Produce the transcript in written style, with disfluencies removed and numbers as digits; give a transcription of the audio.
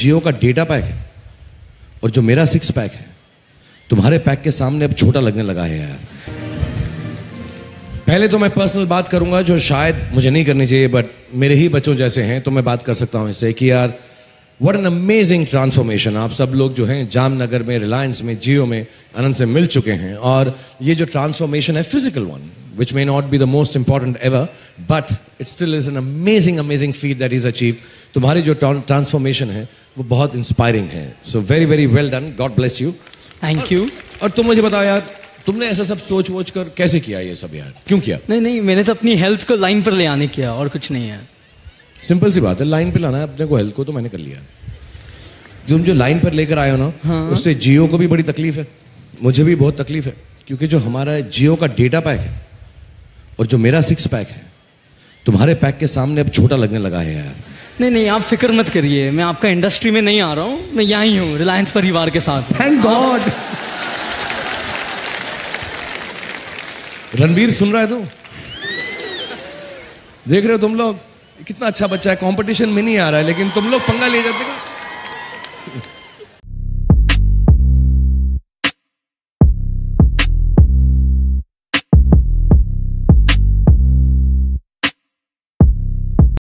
जियो का data pack है और जो मेरा 6 पैक है तुम्हारे पैक के सामने अब छोटा लगने लगा है यार। पहले तो मैं पर्सनल बात करूंगा जो शायद मुझे नहीं करनी चाहिए, बट मेरे ही बच्चों जैसे हैं तो मैं बात कर सकता हूं इससे कि यार व्हाट एन अमेजिंग ट्रांसफॉर्मेशन। आप सब लोग जो हैं जामनगर में, रिलायंस में, जियो में अनंत से मिल चुके हैं और ये जो ट्रांसफॉर्मेशन है physical one which may not be the most important ever, but it still is an amazing, amazing feat that he's achieved. तुम्हारी जो transformation है, वो बहुत inspiring है. So very, very well done. God bless you. Thank you. और तुम मुझे बताओ यार, तुमने ऐसा सब सोच-वोच कर कैसे किया ये सब यार? क्यों किया? नहीं, मैंने तो अपनी health को line पर ले आने किया और कुछ नहीं है. Simple सी बात है, line पर लाना है अपने को health को तो मैंने कर लिया. तुम जो line पर लेकर आए हो ना, उससे Jio को भी बड़ी तकलीफ है, मुझे भी बहुत तकलीफ है, क्योंकि जो हमारा Jio का data pack है और जो मेरा 6 पैक है तुम्हारे पैक के सामने अब छोटा लगने लगा है यार। नहीं, आप फिक्र मत करिए, मैं आपका इंडस्ट्री में नहीं आ रहा हूँ, मैं यहाँ ही हूँ रिलायंस परिवार के साथ। Thank God. रणवीर सुन रहा है तू? देख रहे हो तुम लोग कितना अच्छा बच्चा है, कंपटीशन में नहीं आ रहा है लेकिन तुम लोग पंगा ले जाते हो।